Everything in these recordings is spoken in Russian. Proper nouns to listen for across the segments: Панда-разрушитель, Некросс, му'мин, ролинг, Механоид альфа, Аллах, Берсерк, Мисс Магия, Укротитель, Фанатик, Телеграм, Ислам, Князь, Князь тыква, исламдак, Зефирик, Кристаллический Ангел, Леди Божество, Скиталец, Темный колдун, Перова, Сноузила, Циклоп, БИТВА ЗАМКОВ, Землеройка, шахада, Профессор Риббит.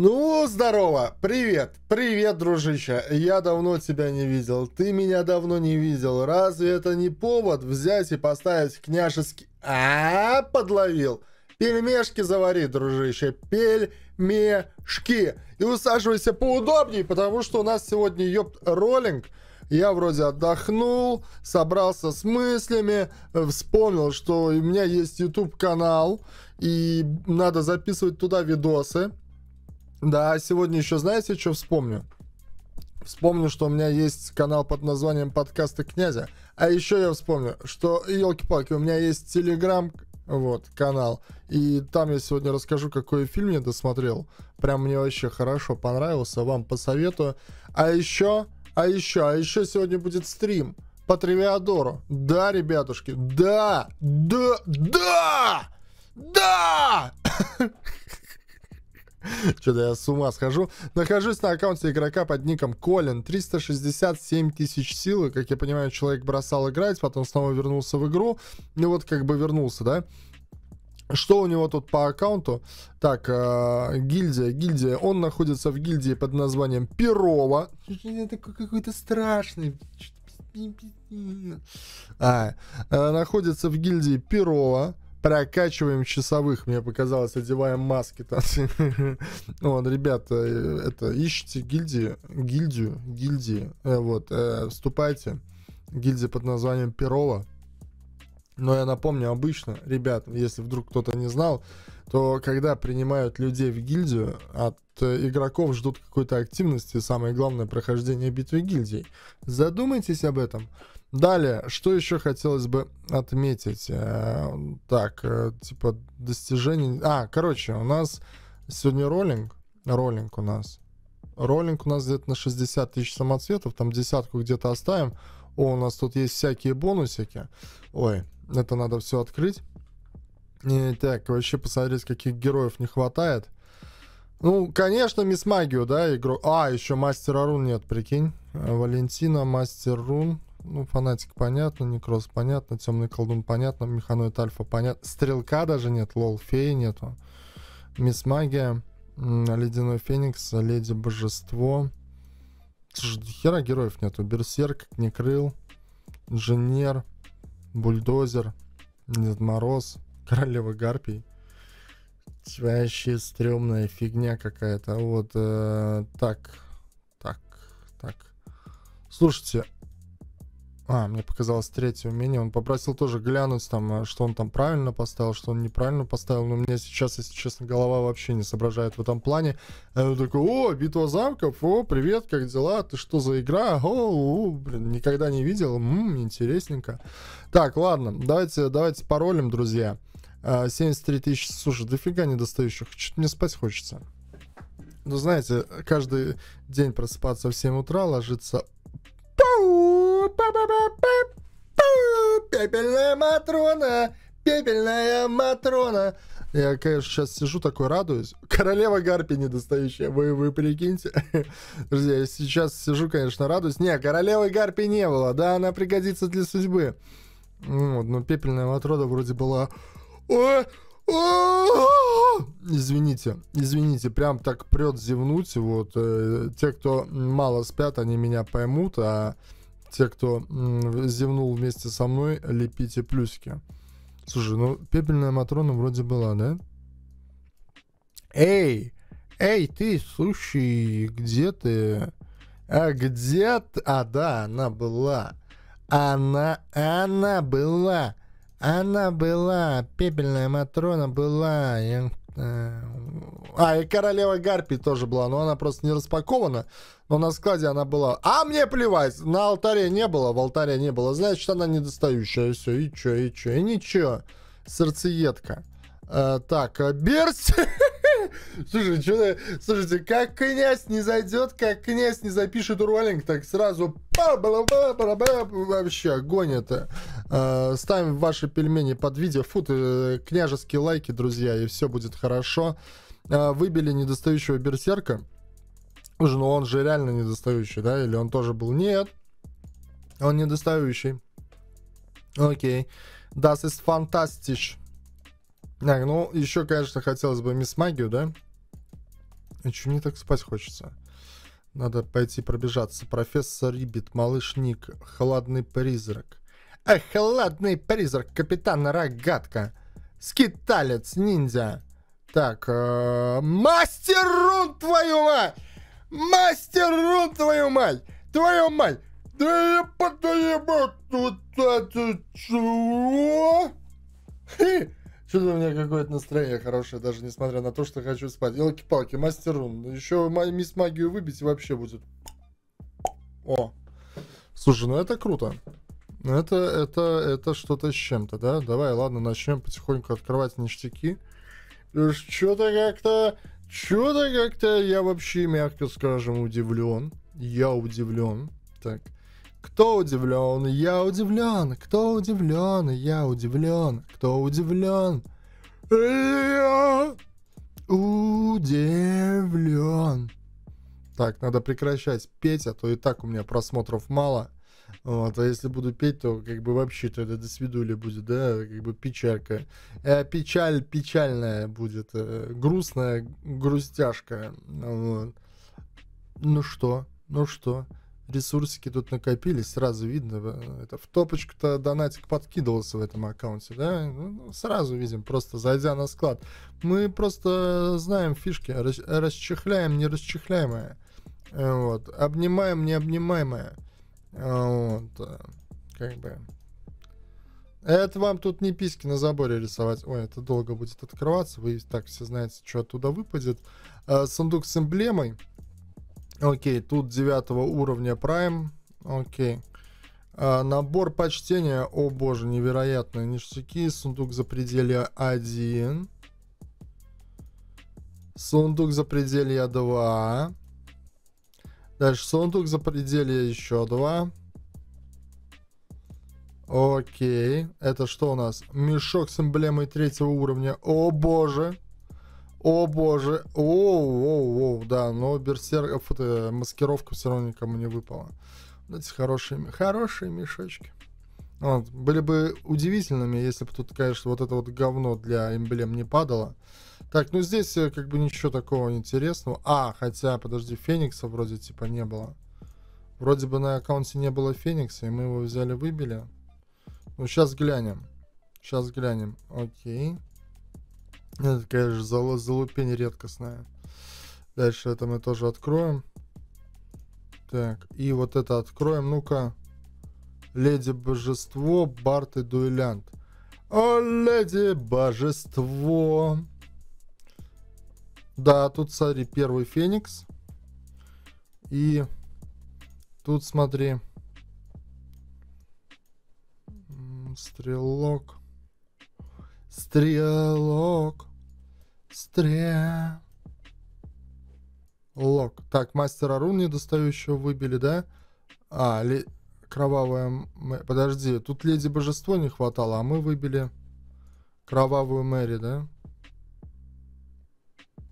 Ну, здорово, привет, привет, дружище, я давно тебя не видел, ты меня давно не видел, разве это не повод взять и поставить княжеский... подловил, пельмешки завари, дружище, пельмешки, и усаживайся поудобнее, потому что у нас сегодня ёпт-роллинг. Я вроде отдохнул, собрался с мыслями, вспомнил, что у меня есть YouTube-канал, и надо записывать туда видосы. Да, сегодня еще, знаете, что вспомню? Вспомню, что у меня есть канал под названием «Подкасты Князя». А еще я вспомню, что, елки-палки, у меня есть Телеграм, вот, канал. И там я сегодня расскажу, какой фильм я досмотрел. Прям мне вообще хорошо понравился, вам посоветую. А еще сегодня будет стрим по Тревиадору. Да, ребятушки, да! Что-то я с ума схожу. Нахожусь на аккаунте игрока под ником Колин. 367 тысяч силы. Как я понимаю, человек бросал играть, потом снова вернулся в игру. И вот как бы вернулся, да? Что у него тут по аккаунту? Так, гильдия. Он находится в гильдии под названием Перова. Это какой-то страшный. Находится в гильдии Перова. Прокачиваем часовых, мне показалось, одеваем маски. Вот, ребята, это, ищите гильдию, вот, вступайте. Гильдия под названием Перова. Но я напомню, обычно, ребят, если вдруг кто-то не знал, то когда принимают людей в гильдию, от игроков ждут какой-то активности, самое главное, прохождение битвы гильдий. Задумайтесь об этом. Далее, что еще хотелось бы отметить? Так, типа достижений... короче, у нас сегодня роллинг. Роллинг у нас где-то на 60 тысяч самоцветов, там десятку где-то оставим. О, у нас тут есть всякие бонусики. Ой, это надо все открыть. И так, вообще посмотреть, каких героев не хватает. Ну, конечно, Мисс Магию, да, игру. Еще Мастера рун нет, прикинь. Валентина, Мастер рун. Ну, Фанатик понятно, Некросс понятно, Темный колдун понятно, Механоид альфа понятно. Стрелка даже нет, лол, феи нету. Мисс Магия, Ледяной феникс, Леди Божество. Хера героев нету. Берсерк, Некрыл, Инженер, Бульдозер, Недмороз, Королева Гарпий. Вообще стрёмная фигня какая-то. Вот, так. Слушайте. Мне показалось третье умение. Он попросил тоже глянуть, там, что он там правильно поставил, что он неправильно поставил. Но у меня сейчас, если честно, голова вообще не соображает в этом плане. Я такой, битва замков, привет, как дела, ты что за игра? Блин, никогда не видел, интересненько. Так, ладно, давайте паролем, друзья. 73 тысячи, слушай, дофига недостающих, чуть мне спать хочется. Ну, знаете, каждый день просыпаться в 7 утра, ложиться... Пепельная матрона, пепельная матрона. Я, конечно, сейчас сижу такой, радуюсь. Королева Гарпий недостающая, вы прикиньте. Друзья, я сейчас сижу, конечно, радуюсь. Не, королевы Гарпий не было, да, она пригодится для судьбы. Вот, но пепельная матрона вроде была... Извините, прям так прет зевнуть. Вот, те, кто мало спят, они меня поймут, а те, кто зевнул вместе со мной, лепите плюсики. Слушай, ну пепельная матрона вроде была, да? Эй, ты, слушай, где ты? Да, она была. Она была, пепельная матрона была. И королева Гарпий тоже была, но она просто не распакована. Но на складе она была. Мне плевать, на алтаре не было, в алтаре не было. Значит, она недостающая, и все, и ничего. Сердцеедка. Так, Берсерк. Слушайте, как князь не зайдет, как князь не запишет роллинг, так сразу вообще гонит. Ставим ваши пельмени под видео, княжеские лайки, друзья, и все будет хорошо. Выбили недостающего берсерка. Слушай, ну он же реально недостающий, да? Или он тоже был? Нет, он недостающий. Окей. Das ist fantastisch. Так, ну, еще, конечно, хотелось бы Мисс Магию, да? Чё мне так спать хочется? Надо пойти пробежаться. Профессор Риббит, Малышник, Хладный призрак. Эх, Хладный призрак, Капитан Рогатка, Скиталец, ниндзя. Так, Мастер рун, твою мать! Мастер рун, твою мать! Твою мать! Да я подоебал вот это чего? Что-то у меня какое-то настроение хорошее, даже несмотря на то, что хочу спать. Елки-палки, Мастер рун. Еще Мисс Магию выбить и вообще будет. О! Слушай, ну это круто. Это что-то с чем-то, да? Давай, ладно, начнем потихоньку открывать ништяки. Что-то как-то я вообще, мягко скажем, удивлен. Я удивлен. Так. Кто удивлен? Я удивлен. Кто удивлен? Я удивлен. Кто удивлен? Я удивлен. Так, надо прекращать петь, а то и так у меня просмотров мало. Вот, а если буду петь, то как бы вообще тогда до свидули будет, да, как бы печалька. Печаль печальная будет, грустная грустяшка. Вот. Ну что, ресурсики тут накопились, сразу видно. Это в топочку-то донатик подкидывался в этом аккаунте, да? Ну, сразу видим, просто зайдя на склад. Мы просто знаем фишки, расчехляем нерасчехляемое. Вот, обнимаем необнимаемое. Вот, как бы. Это вам тут не письки на заборе рисовать. Ой, это долго будет открываться. Вы и так все знаете, что оттуда выпадет. Сундук с эмблемой. Окей, тут 9 уровня прайм. Окей. Набор почтения. О боже, невероятные ништяки. Сундук запределья 1. Сундук запределья 2. Дальше сундук запределья еще 2. Окей. Это что у нас? Мешок с эмблемой 3 уровня. О боже. О боже. Оу. Да, но берсерк... маскировка все равно никому не выпала. Вот эти хорошие мешочки. Вот. Были бы удивительными, если бы тут, конечно, вот это вот говно для эмблем не падало. Так, ну здесь как бы ничего такого интересного. А, хотя, подожди, Феникса вроде типа не было. Вроде бы на аккаунте не было Феникса, и мы его взяли, выбили. Ну, сейчас глянем. Окей. Это, конечно, залупень редкостная. Дальше это мы тоже откроем. Так, и вот это откроем. Ну-ка. Леди Божество, Барт и Дуэлянт. О, Леди Божество! Да, тут, смотри, первый Феникс. И тут, смотри, Стрелок. Так, Мастера рун недостающего выбили, да? А, Кровавая... Подожди, тут Леди Божество не хватало, а мы выбили Кровавую Мэри, да?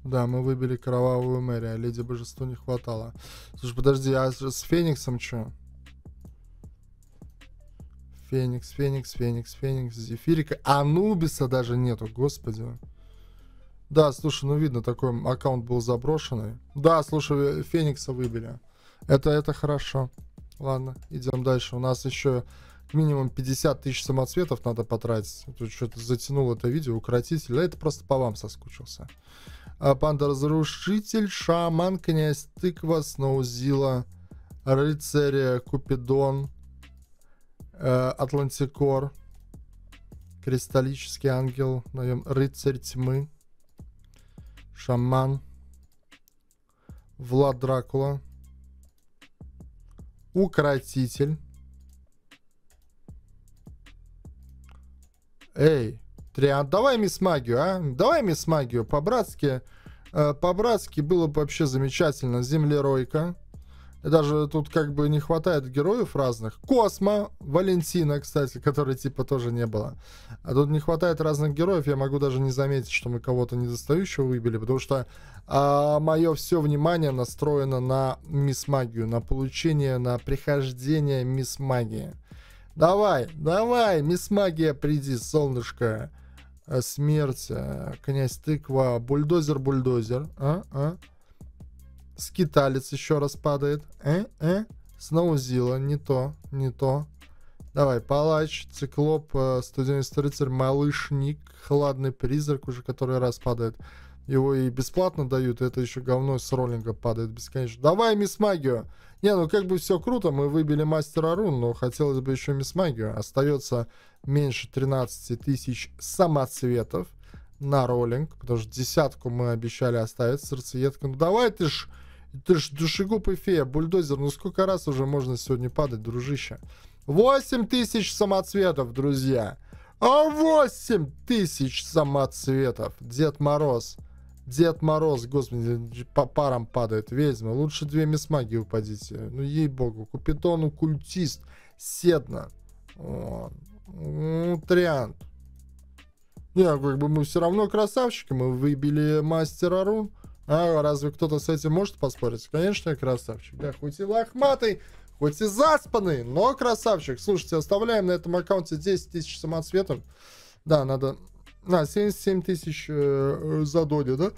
Да, мы выбили Кровавую Мэри, а Леди Божества не хватало. Слушай, подожди, а с Фениксом что? Феникс, Зефирика. Анубиса даже нету, господи. Да, слушай, ну видно, такой аккаунт был заброшенный. Да, слушай, Феникса выбили. Это хорошо. Ладно, идем дальше. У нас еще минимум 50 тысяч самоцветов надо потратить. Тут что-то затянул это видео, укротитель. А это просто по вам соскучился. Панда-разрушитель, шаман, князь тыква, сноузила, рыцарь, купидон, атлантикор, кристаллический ангел, рыцарь тьмы, шаман, Влад Дракула, укротитель. Эй! Триад. Давай Мисс Магию, а? Давай Мисс Магию. По-братски. По-братски было бы вообще замечательно. Землеройка. Даже тут как бы не хватает героев разных. Космо. Валентина, кстати, которой типа тоже не было. А тут не хватает разных героев. Я могу даже не заметить, что мы кого-то недостающего выбили. Потому что мое все внимание настроено на Мисс Магию. На получение, на прихождение Мисс Магии. Давай, Мисс Магия, приди, солнышко. Смерть, князь тыква, бульдозер, Скиталец еще раз падает. Сноузила. Не то, не то. Давай, палач, циклоп, 190 рыцарь, малышник, хладный призрак уже который раз падает. Его и бесплатно дают, это еще говно с роллинга падает бесконечно. Давай мисс магию! Не, ну как бы все круто, мы выбили мастера рун, но хотелось бы еще мисс магию. Остается меньше 13 тысяч самоцветов на роллинг, потому что десятку мы обещали оставить, сердцеедка. Ну давай ты ж душегуб фея, бульдозер, ну сколько раз уже можно сегодня падать, дружище? 8 тысяч самоцветов, друзья! 8 тысяч самоцветов! Дед Мороз! Дед Мороз, господи, по парам падает. Ведьма, лучше две мисс магии упадите. Ну, ей-богу. Капитону культист. Седна. Триант. Не, как бы мы все равно красавчики. Мы выбили мастера рун. А разве кто-то с этим может поспорить? Конечно, я красавчик. Да, хоть и лохматый, хоть и заспанный, но красавчик. Слушайте, оставляем на этом аккаунте 10 тысяч самоцветов. Да, надо... На, 77 тысяч за доли, да?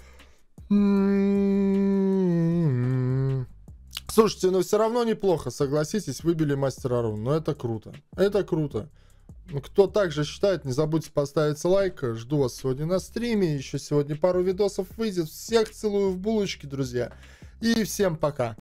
Слушайте, но все равно неплохо, согласитесь, выбили мастера рун. Но это круто. Это круто. Кто также считает, не забудьте поставить лайк. Жду вас сегодня на стриме. Еще сегодня пару видосов выйдет. Всех целую в булочки, друзья. И всем пока.